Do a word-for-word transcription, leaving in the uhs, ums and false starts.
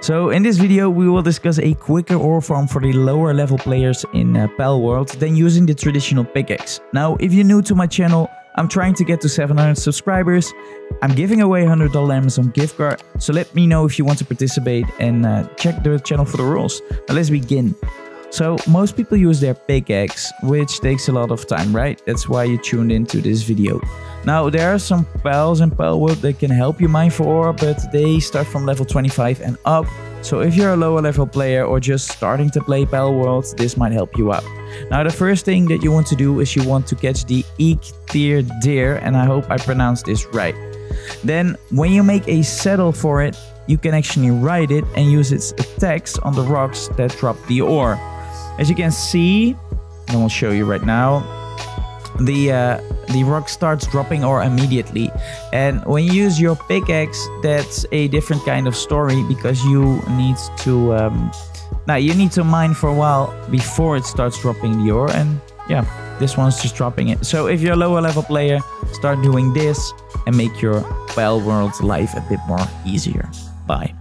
So in this video we will discuss a quicker ore farm for the lower level players in uh, Palworld than using the traditional pickaxe. Now if you're new to my channel, I'm trying to get to seven hundred subscribers. I'm giving away one hundred dollar Amazon gift card, so let me know if you want to participate and uh, check the channel for the rules. Now let's begin. So most people use their pickaxe, which takes a lot of time, right? That's why you tuned into this video. Now there are some pals in Palworld that can help you mine for ore, but they start from level twenty-five and up. So if you're a lower level player or just starting to play Palworld, this might help you out. Now the first thing that you want to do is you want to catch the Eek Tier Deer, and I hope I pronounced this right. Then when you make a saddle for it, you can actually ride it and use its attacks on the rocks that drop the ore. As you can see, and I'll show you right now, the uh, the rock starts dropping ore immediately. And when you use your pickaxe, that's a different kind of story, because you need to um, now you need to mine for a while before it starts dropping the ore. And yeah, this one's just dropping it. So if you're a lower level player, start doing this and make your Palworld life a bit more easier. Bye.